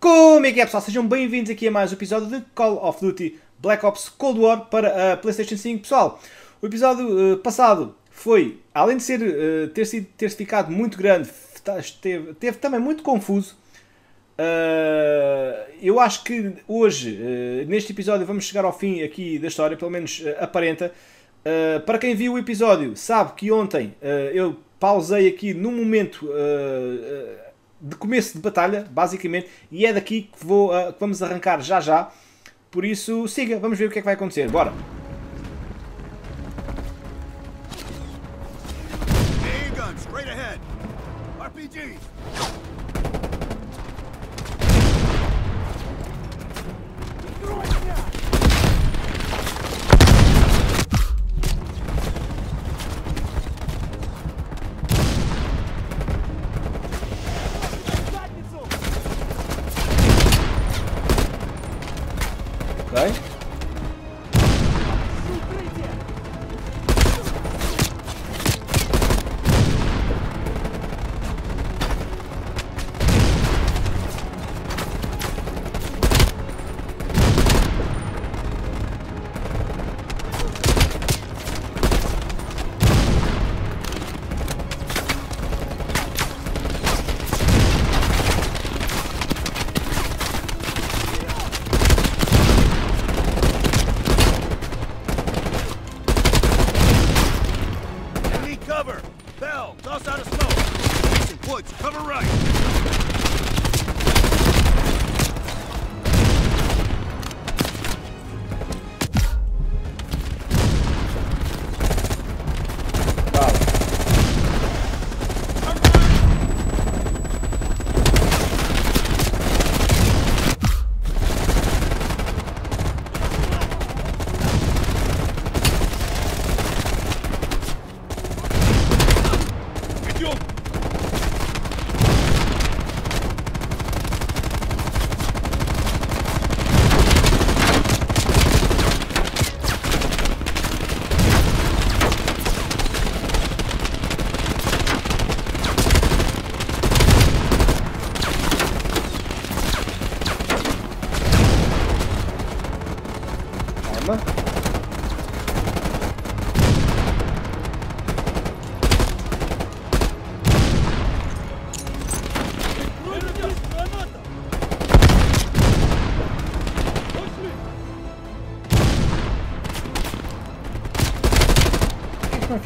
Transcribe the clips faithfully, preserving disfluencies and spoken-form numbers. Como é que é, pessoal? Sejam bem-vindos aqui a mais um episódio de Call of Duty Black Ops Cold War para a PlayStation cinco. Pessoal, o episódio uh, passado foi, além de ser, uh, ter, sido, ter ficado muito grande, teve, teve também muito confuso. Uh, eu acho que hoje, uh, neste episódio, vamos chegar ao fim aqui da história, pelo menos uh, aparenta. Uh, para quem viu o episódio, sabe que ontem uh, eu pausei aqui num momento... Uh, uh, de começo de batalha, basicamente, e é daqui que, vou, uh, que vamos arrancar já já, por isso siga, vamos ver o que é que vai acontecer, bora! Bell, toss out of smoke. Mason, Woods, cover right.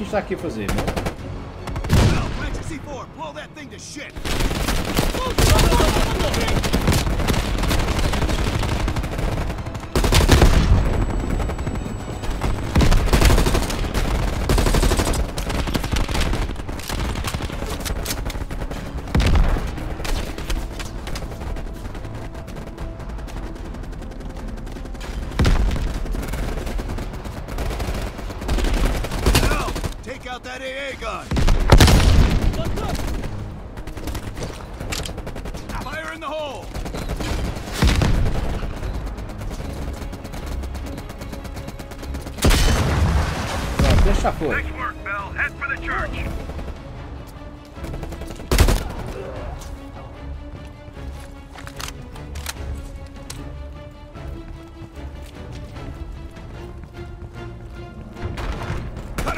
Está aqui a fazer, mano. Já foi. Cut him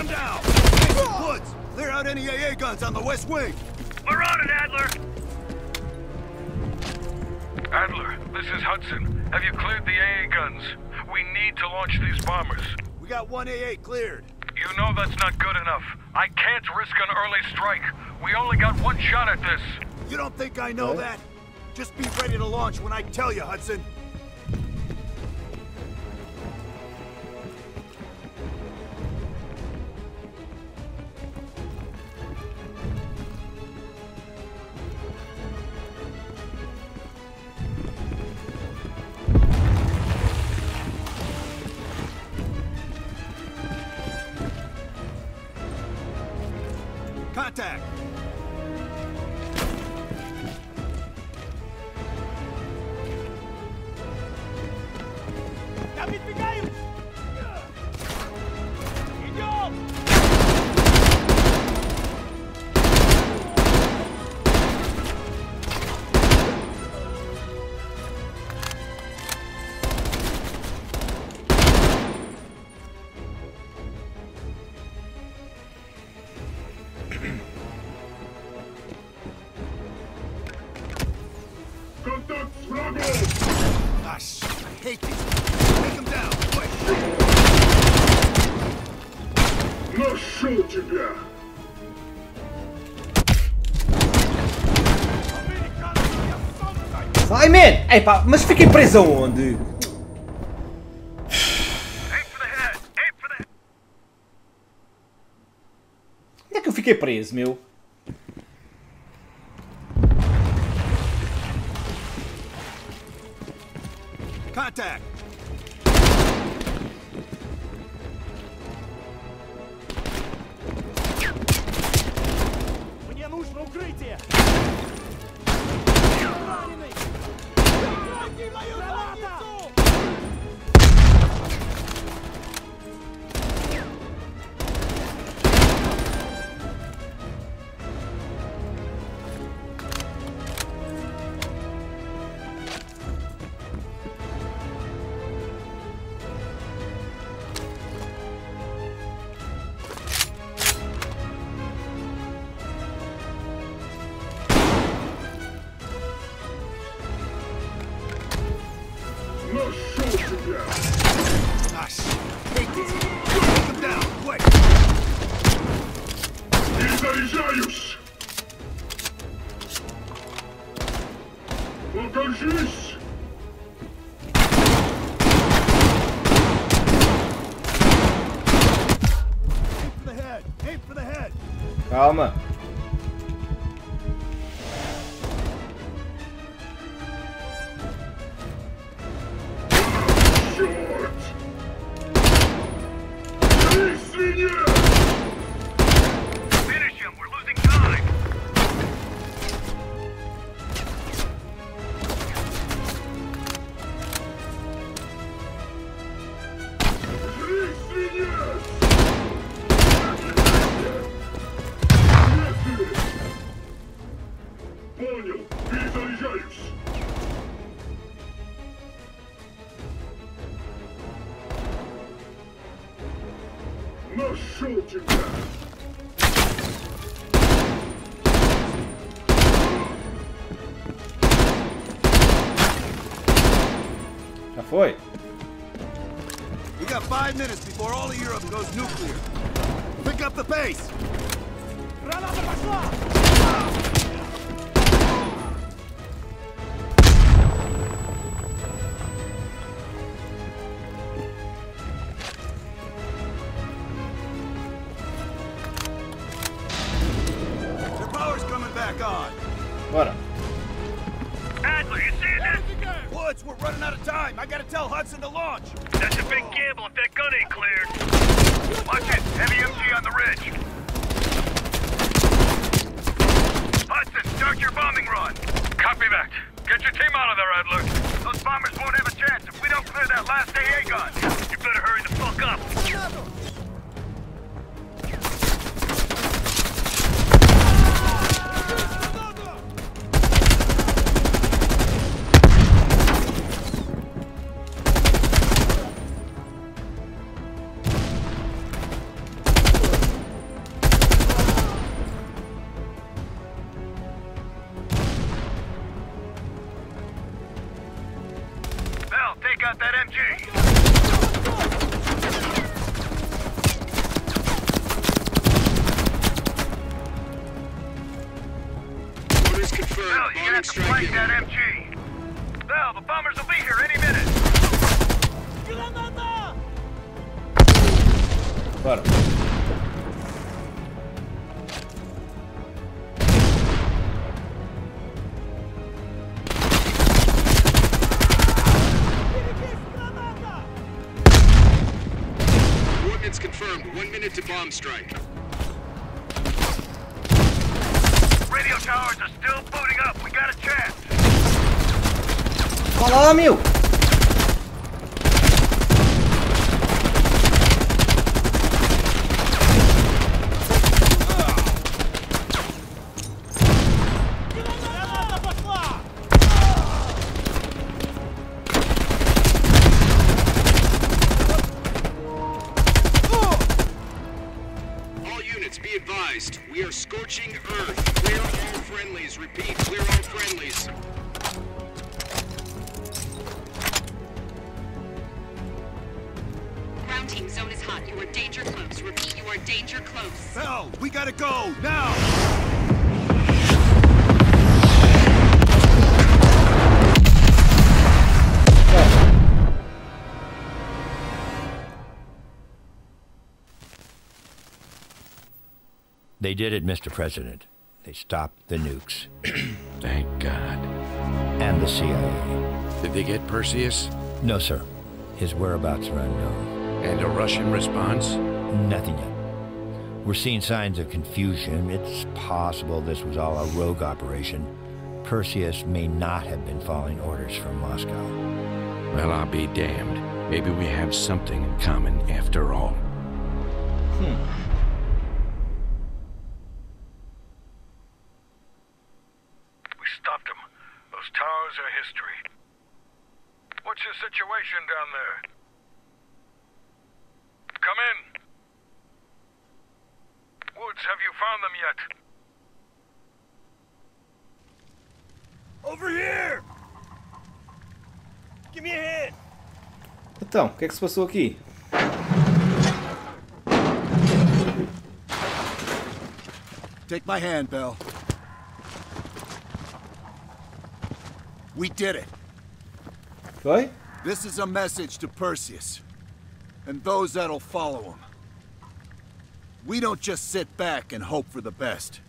down. Woods, clear out any A A guns on the west wing. We're on it, Adler. Adler, this is Hudson. Have you cleared the A A guns? We need to launch these bombers. We got one A A cleared. You know that's not good enough. I can't risk an early strike. We only got one shot at this. You don't think I know that? Just be ready to launch when I tell you, Hudson. Contact! hate these. Take them down, quick. Нашел тебя. Sai, man! Ei pá, mas fiquei preso aonde? Onde é que eu fiquei preso, meu? Contact! Мне нужно укрытие! Calma. Já foi. We got five minutes before all of Europe goes nuclear. Pick up the pace. Granada пошла! Bora. Adler, you see this? Woods, we're running out of time. I gotta tell Hudson to launch. That's a big gamble if that gun ain't cleared. Watch it. Heavy M G on the ridge. Hudson, start your bombing run. Copy that. Get your team out of there, Adler. Those bombers won't have a chance if we don't clear that last A A gun. You better hurry the fuck up. To bomb strike. Radio towers are still booting up. We got a chance. Follow me. You're danger close. Repeat, you are danger close. Bell, we gotta go now. They did it, Mister President. They stopped the nukes. Thank God. And the C I A. Did they get Perseus? No, sir. His whereabouts are unknown. And a Russian response? Nothing yet. We're seeing signs of confusion. It's possible this was all a rogue operation. Perseus may not have been following orders from Moscow. Well, I'll be damned. Maybe we have something in common after all. Hmm. Situation down there. Come in. Woods, have you found them yet? Over here! Give me a hand. Então, o que é que se passou aqui? Take my hand, Bell. We did it. Foi? This is a message to Perseus, and those that'll follow him. We don't just sit back and hope for the best.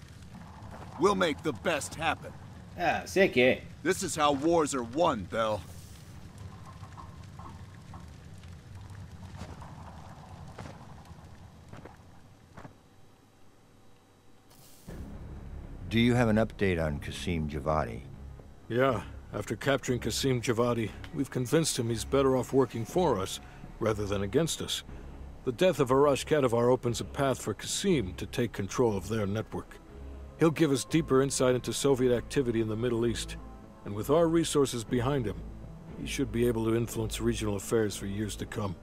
We'll make the best happen. Ah, sei que é. This is how wars are won, Bell. Do you have an update on Kasim Javadi? Yeah. After capturing Kasim Javadi, we've convinced him he's better off working for us rather than against us. The death of Arash Kadavar opens a path for Kasim to take control of their network. He'll give us deeper insight into Soviet activity in the Middle East, and with our resources behind him, he should be able to influence regional affairs for years to come.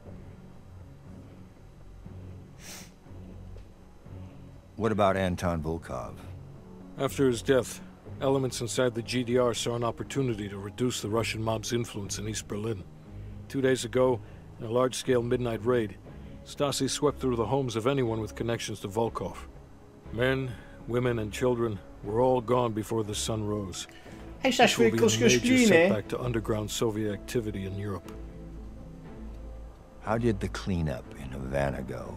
What about Anton Bulkov? After his death, elements inside the G D R saw an opportunity to reduce the Russian mob's influence in East Berlin. Two days ago, in a large-scale midnight raid, Stasi swept through the homes of anyone with connections to Volkov. Men, women, and children were all gone before the sun rose. This will be a major setback to underground Soviet activity in Europe. How did the cleanup in Havana go?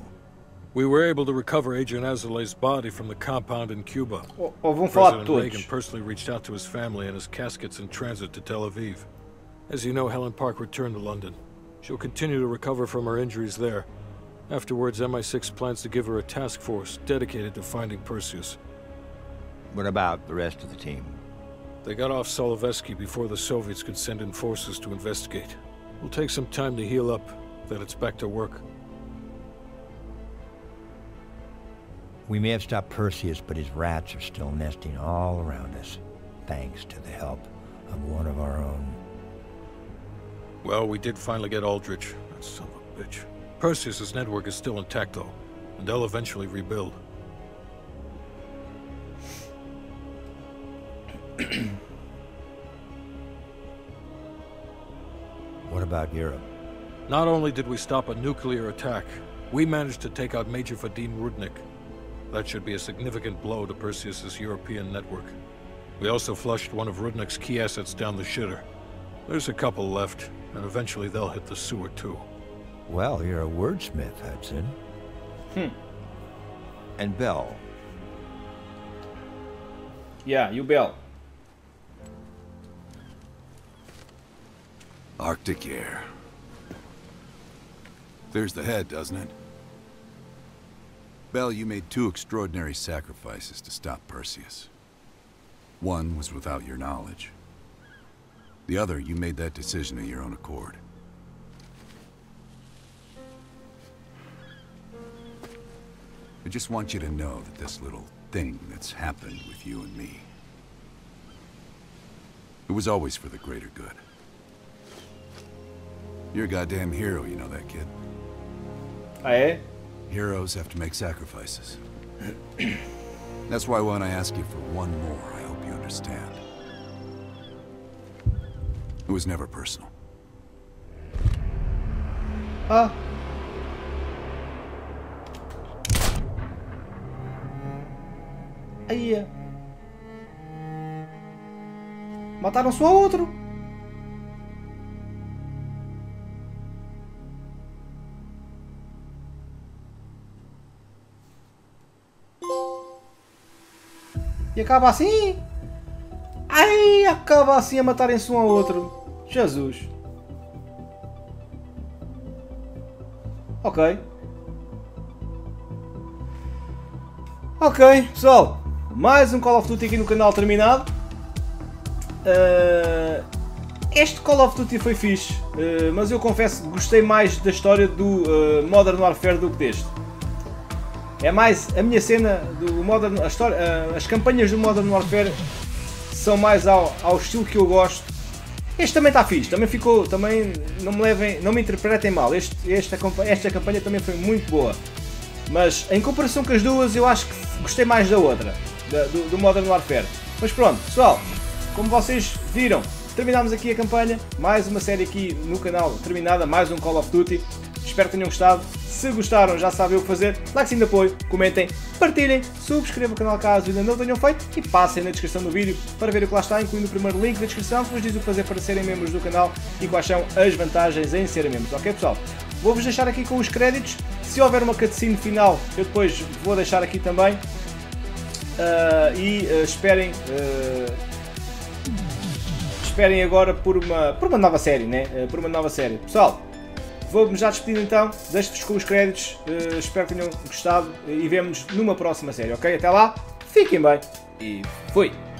We were able to recover Agent Azoulay's body from the compound in Cuba. Oh, oh, vamos falar de todos. President Reagan personally reached out to his family and his casket's in transit to Tel Aviv. As you know, Helen Park returned to London. She'll continue to recover from her injuries there. Afterwards, M I six plans to give her a task force dedicated to finding Perseus. What about the rest of the team? They got off Solovetsky before the Soviets could send in forces to investigate. We'll take some time to heal up, then it's back to work. We may have stopped Perseus, but his rats are still nesting all around us, thanks to the help of one of our own. Well, we did finally get Aldrich, that son of a bitch. Perseus's network is still intact, though, and they'll eventually rebuild. What about Europe? Not only did we stop a nuclear attack, we managed to take out Major Vadim Rudnik. That should be a significant blow to Perseus's European network. We also flushed one of Rudnik's key assets down the shitter. There's a couple left, and eventually they'll hit the sewer too. Well, you're a wordsmith, Hudson. Hmm. And Bell. Yeah, you Bell. Arctic air. Clears the head, doesn't it? Bell, you made two extraordinary sacrifices to stop Perseus. One was without your knowledge. The other, you made that decision of your own accord. I just want you to know that this little thing that's happened with you and me, it was always for the greater good. You're a goddamn hero, you know that, kid. Aye? Heroes have to make sacrifices. That's why when I ask you for one more, I hope you understand. It was never personal. Ah. Aí. Mataram só outro. E acaba assim? Aí acaba assim a matarem-se um ao outro. Jesus. Ok. Ok, pessoal. Mais um Call of Duty aqui no canal terminado. Uh, este Call of Duty foi fixe. Uh, mas eu confesso que gostei mais da história do uh, Modern Warfare do que deste. É mais a minha cena do Modern... A história, uh, as campanhas do Modern Warfare são mais ao, ao estilo que eu gosto. Este também está fixe, também ficou, também não me levem, não me interpretem mal, este, esta, esta campanha também foi muito boa. Mas em comparação com as duas eu acho que gostei mais da outra, da, do, do Modern Warfare. Mas pronto, pessoal, como vocês viram, terminámos aqui a campanha, mais uma série aqui no canal terminada, mais um Call of Duty. Espero que tenham gostado, se gostaram já sabem o que fazer, likezinho de apoio, comentem, partilhem, subscrevam o canal caso ainda não tenham feito e passem na descrição do vídeo para ver o que lá está, incluindo o primeiro link da descrição que vos diz o que fazer para serem membros do canal e quais são as vantagens em serem membros, ok pessoal? Vou-vos deixar aqui com os créditos, se houver uma cutscene final eu depois vou deixar aqui também uh, e uh, esperem... Uh... Esperem agora por uma, por uma nova série, né? Uh, por uma nova série. Pessoal, vou-me já despedir então, deixo-vos com os créditos, uh, espero que tenham gostado e vemo-nos numa próxima série, ok? Até lá, fiquem bem e fui!